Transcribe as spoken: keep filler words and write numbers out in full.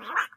Oh. Oh.